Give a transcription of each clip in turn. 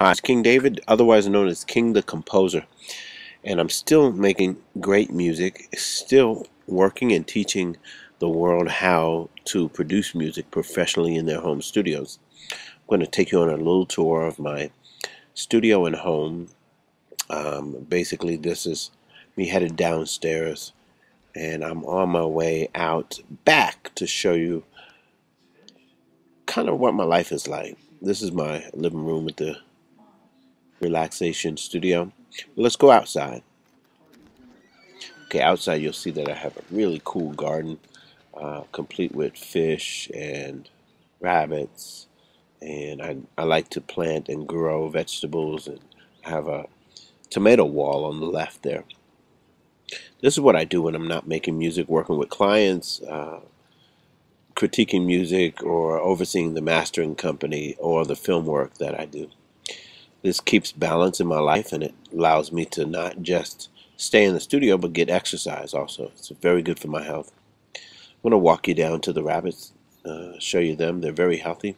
Hi, it's King David, otherwise known as King the Composer, and I'm still making great music, still working and teaching the world how to produce music professionally in their home studios. I'm going to take you on a little tour of my studio and home. Basically, this is me headed downstairs, and I'm on my way out back to show you kind of what my life is like. This is my living room with the relaxation studio. Let's go outside. Okay, outside you'll see that I have a really cool garden, complete with fish and rabbits, and I like to plant and grow vegetables, and have a tomato wall on the left there. This is what I do when I'm not making music, working with clients, critiquing music, or overseeing the mastering company or the film work that I do. This keeps balance in my life, and it allows me to not just stay in the studio but get exercise also. It's very good for my health. I'm going to walk you down to the rabbits, show you them. They're very healthy.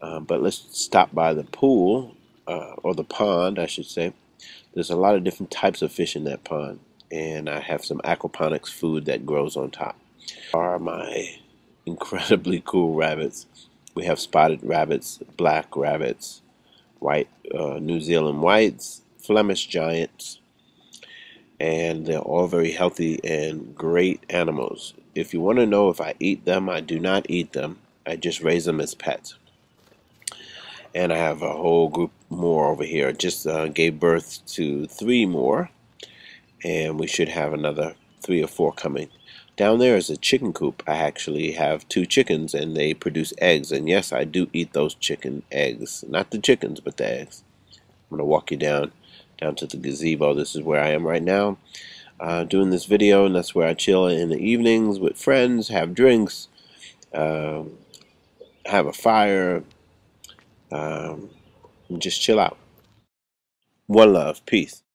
But let's stop by the pool, or the pond I should say. There's a lot of different types of fish in that pond, and I have some aquaponics food that grows on top. Here are my incredibly cool rabbits. We have spotted rabbits, black rabbits, white New Zealand whites, Flemish giants, and they're all very healthy and great animals. If you want to know if I eat them, I do not eat them. I just raise them as pets. And I have a whole group more over here. Just gave birth to 3 more, and we should have another 3 or 4 coming. Down there is a chicken coop. I actually have 2 chickens, and they produce eggs. And yes, I do eat those chicken eggs. Not the chickens, but the eggs. I'm going to walk you down to the gazebo. This is where I am right now, doing this video, and that's where I chill in the evenings with friends, have drinks, have a fire, and just chill out. One love. Peace.